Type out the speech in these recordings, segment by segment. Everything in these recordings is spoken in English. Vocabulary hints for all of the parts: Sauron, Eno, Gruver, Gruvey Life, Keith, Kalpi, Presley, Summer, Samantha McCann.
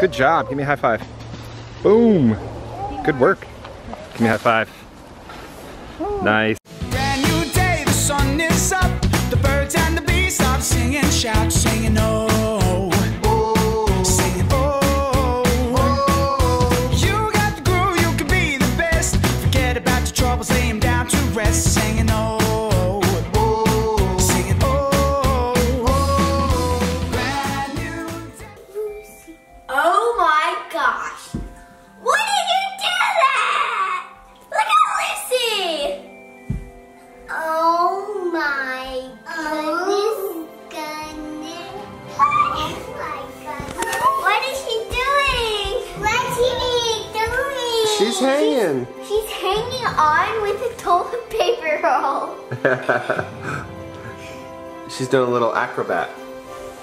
Good job. Give me a high five. Boom. Good work. Give me a high five. Nice. Brand new day, the sun is up. The birds and the bees stop singing, shout, singing, oh. She's hanging on with a toilet paper roll. She's doing a little acrobat.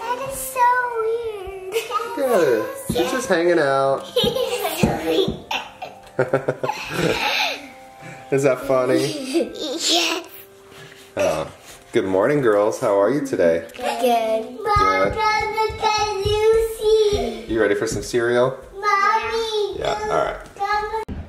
That is so weird. Yeah, she's just hanging out. Is that funny? Yes. Oh. Good morning, girls. How are you today? Good. Good. You ready for some cereal? Mommy. Yeah, all right.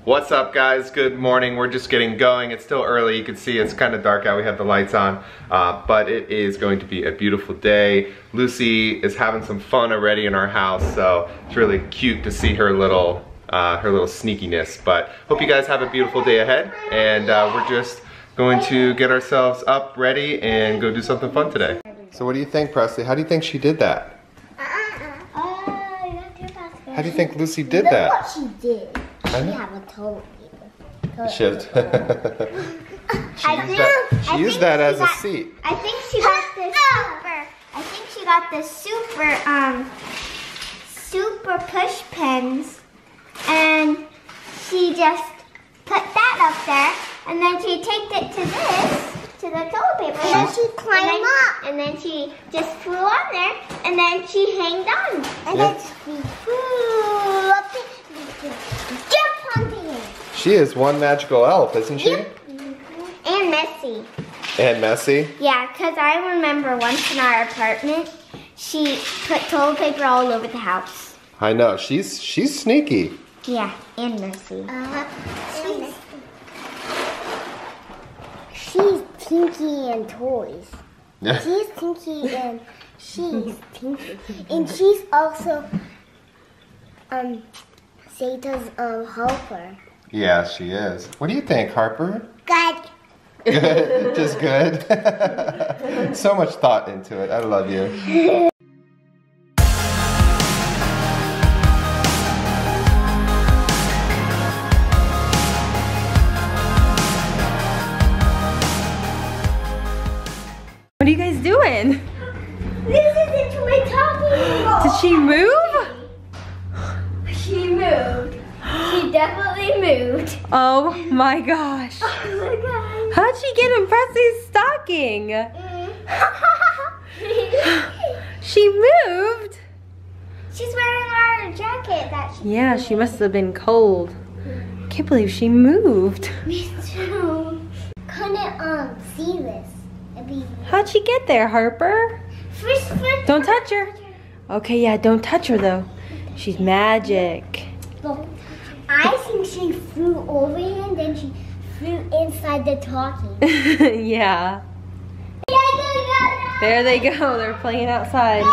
What's up, guys? Good morning. We're just getting going. It's still early. You can see it's kind of dark out. We have the lights on, but it is going to be a beautiful day. Lucy is having some fun already in our house, so it's really cute to see her little sneakiness. But hope you guys have a beautiful day ahead, and we're just going to get ourselves up, ready, and go do something fun today. So what do you think, Presley? How do you think she did that? How do you think Lucy did that? What she did. She have a toilet paper. She used that as a seat. I think she got the super. I think she got the super push pins, and she just put that up there, and then she took it to this, to the toilet paper, and then she climbed up, and then she just flew on there, and then she hanged on, and then she flew up there. She is one magical elf, isn't she? And messy. And messy? Yeah, because I remember once in our apartment, she put toilet paper all over the house. I know, she's sneaky. Yeah, and messy. She's Tinky and toys. She's Tinky and she's Tinky. And she's also Santa's helper. Yeah, she is. What do you think, Harper? Good. Good? Just good? So much thought into it. I love you. What are you guys doing? This isn't what we're talking about. Did she move? She moved. She definitely moved. Oh my gosh. Oh my gosh. How'd she get in Presley's stocking? She moved. She's wearing our jacket that she made. She must have been cold. Can't believe she moved. Me too. Couldn't see this. How'd she get there, Harper? First, don't touch her. Okay, yeah, don't touch her though. She's magic. Look. I think she flew over here and then she flew inside the talking. Yeah. There they go. They're playing outside.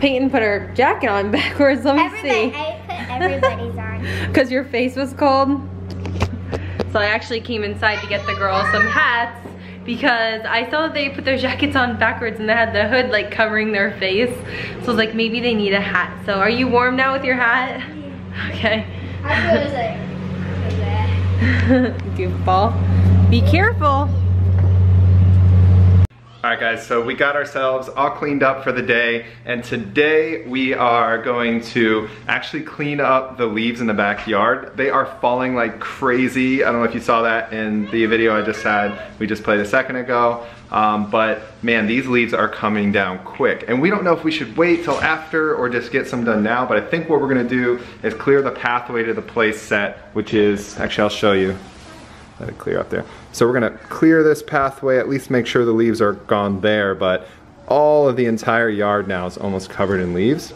Peyton put her jacket on backwards. Let me see. I put everybody's on. Because your face was cold. So I actually came inside to get the girls some hats. Because I saw that they put their jackets on backwards and they had the hood like covering their face. So I was like, maybe they need a hat. So are you warm now with your hat? Okay. Goofball. Be careful. Alright guys, so we got ourselves all cleaned up for the day, and today we are going to actually clean up the leaves in the backyard. They are falling like crazy. I don't know if you saw that in the video I just had, we just played a second ago. But man, these leaves are coming down quick. And we don't know if we should wait till after or just get some done now, but I think what we're gonna do is clear the pathway to the place set, which is, actually I'll show you. Let it clear out there. So we're gonna clear this pathway, at least make sure the leaves are gone there, but all of the entire yard now is almost covered in leaves.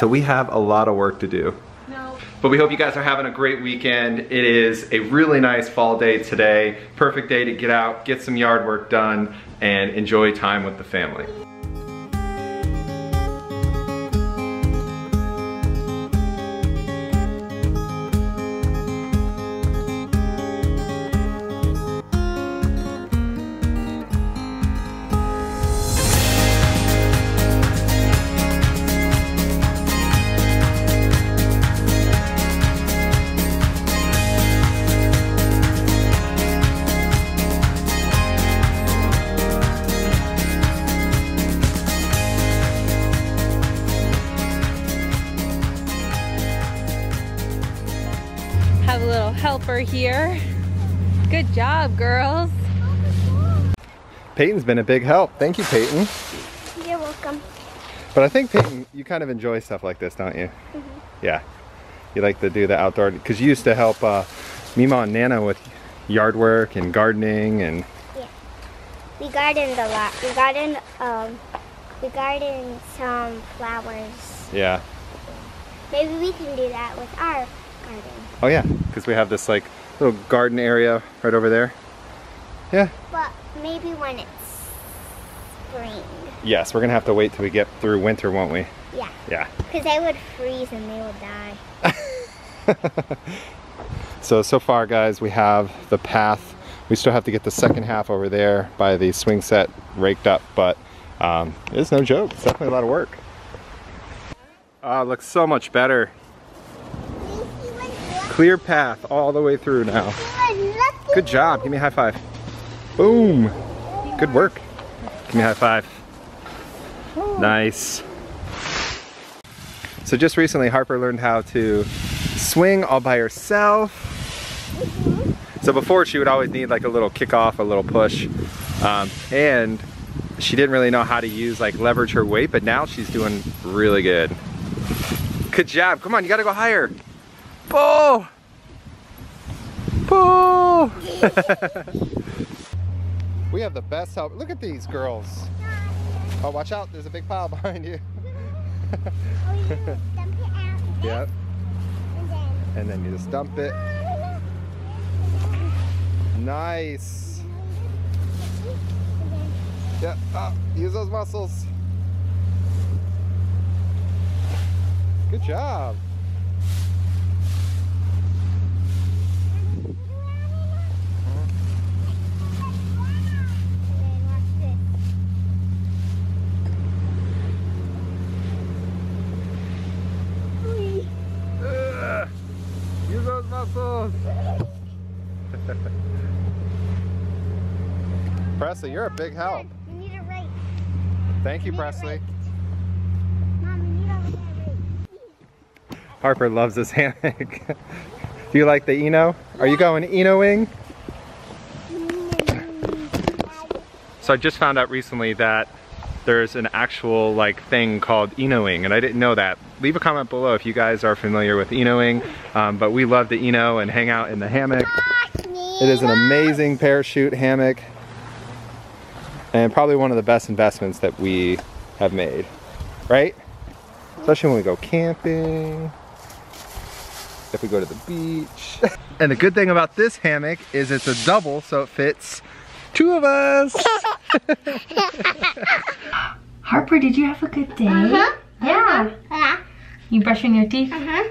So we have a lot of work to do. No. But we hope you guys are having a great weekend. It is a really nice fall day today. Perfect day to get out, get some yard work done, and enjoy time with the family. Have a little helper here. Good job, girls. Peyton's been a big help. Thank you, Peyton. You're welcome. But I think, Peyton, you kind of enjoy stuff like this, don't you? Mm-hmm. Yeah. You like to do the outdoor, because you used to help Mima and Nana with yard work and gardening and... Yeah. We gardened a lot. We gardened some flowers. Yeah. Maybe we can do that with our garden. Oh yeah, because we have this like little garden area right over there. Yeah. But maybe when it's spring. Yes, we're gonna have to wait till we get through winter, won't we? Yeah. Yeah. Because they would freeze and they would die. So far, guys, we have the path. We still have to get the second half over there by the swing set raked up, but it's no joke. It's definitely a lot of work. It looks so much better. Clear path all the way through now. Good job. Give me a high five. Boom. Good work. Give me a high five. Nice. So just recently Harper learned how to swing all by herself. So before she would always need like a little kickoff, a little push. And she didn't really know how to use like leverage her weight, but now she's doing really good. Good job. Come on, you gotta go higher. Pull! Pull! We have the best help. Look at these girls. Oh, watch out. There's a big pile behind you. Yep. And then you just dump it. Nice. Yep. Oh, use those muscles. Good job. Presley, you're a big help. You need a rake. Thank you, Presley. Mom, you don't need a rake. Harper loves this hammock. Do you like the Eno? Yeah. Are you going Enoing? So I just found out recently that there's an actual like thing called Enoing, and I didn't know that. Leave a comment below if you guys are familiar with Enoing, but we love to Eno and hang out in the hammock. It is an amazing parachute hammock, and probably one of the best investments that we have made, right? Especially when we go camping, if we go to the beach. And the good thing about this hammock is it's a double, so it fits two of us. Harper, did you have a good day? Uh-huh. Yeah. Uh-huh. You brushing your teeth? Uh-huh.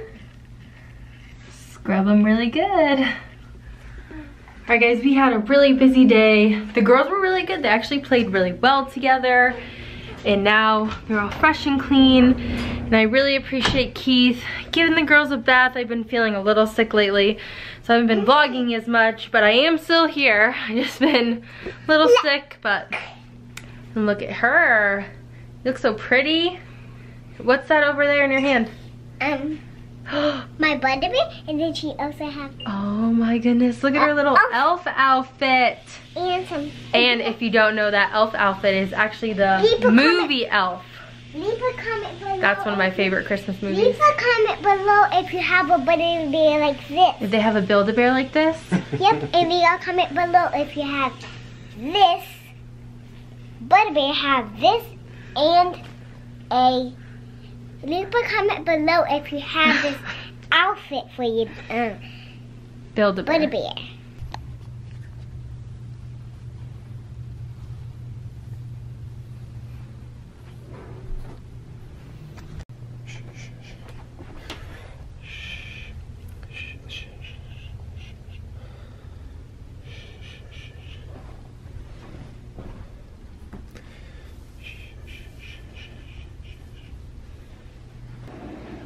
Scrub them really good. Alright guys, we had a really busy day. The girls were really good. They actually played really well together. And now they're all fresh and clean. And I really appreciate Keith giving the girls a bath. I've been feeling a little sick lately, so I haven't been vlogging as much, but I am still here. I've just been a little sick, but and look at her. You look so pretty. What's that over there in your hand? My Butterbean, and then she also has... Oh my goodness, look at her little elf outfit. And some... And if you don't know, that elf outfit is actually the movie Elf. Leave a comment below. That's one of my favorite Christmas movies. Leave a comment below if you have a Build-A-Bear like this. If they have a Build-A-Bear like this? Yep, and leave a comment below if you have this. Build-A-Bear have this and a Leave a comment below if you have this outfit for you. Build-A-Bear. Build-A-Bear.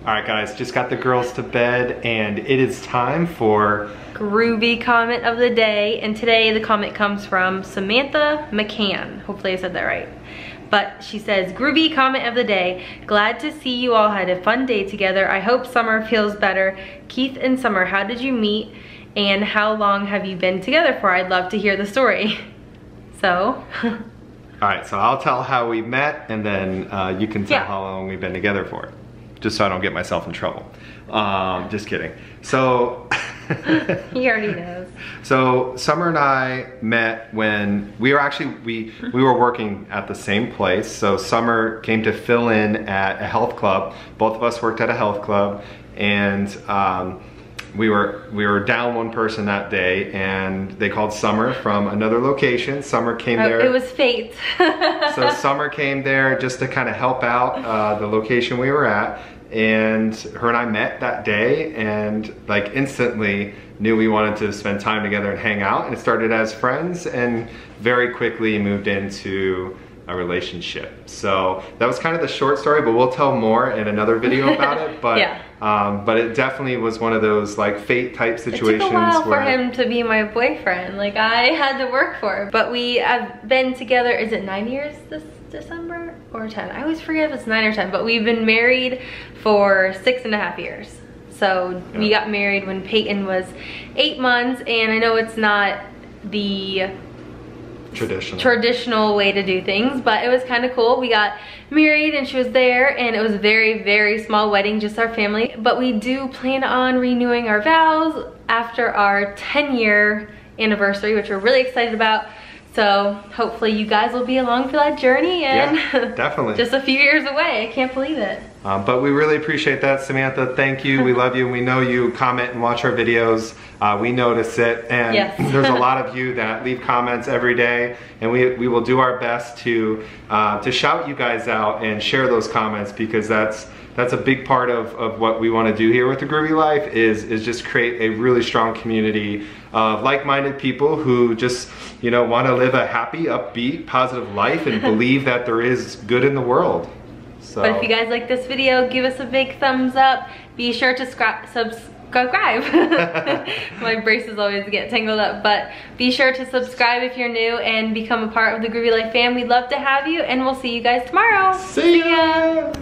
Alright guys, just got the girls to bed and it is time for Gruvey comment of the day, and today the comment comes from Samantha McCann. Hopefully I said that right. But she says, Gruvey comment of the day, glad to see you all had a fun day together. I hope Summer feels better. Keith and Summer, how did you meet and how long have you been together for? I'd love to hear the story. So alright, so I'll tell how we met and then you can tell how long we've been together for. Just so I don't get myself in trouble. Just kidding. So he already knows. So Summer and I met when we were actually, we were working at the same place. So Summer came to fill in at a health club. Both of us worked at a health club, and we were down one person that day, and they called Summer from another location. Summer came there. It was fate. So Summer came there just to kind of help out the location we were at, and her and I met that day and like instantly knew we wanted to spend time together and hang out, and it started as friends and very quickly moved into a relationship. So that was kind of the short story, but we'll tell more in another video about it. But but it definitely was one of those like fate type situations. It took a while for him to be my boyfriend. Like I had to work for it. But we have been together, is it 9 years this December or 10? I always forget if it's 9 or 10, but we've been married for 6.5 years. So we got married when Peyton was 8 months, and I know it's not the traditional way to do things, but it was kind of cool. We got married and she was there, and it was a very, very small wedding, just our family. But we do plan on renewing our vows after our 10-year anniversary, which we're really excited about. So hopefully you guys will be along for that journey, and definitely just a few years away. I can't believe it. But we really appreciate that, Samantha. Thank you. We love you. We know you comment and watch our videos. We notice it. And there's a lot of you that leave comments every day. And we will do our best to shout you guys out and share those comments, because that's a big part of what we want to do here with the Gruvey Life is just create a really strong community of like-minded people who just, you know, want to live a happy, upbeat, positive life and believe that there is good in the world. So. But if you guys like this video, give us a big thumbs up. Be sure to subscribe. My braces always get tangled up. But be sure to subscribe if you're new and become a part of the Gruvey Life fam. We'd love to have you, and we'll see you guys tomorrow. See ya!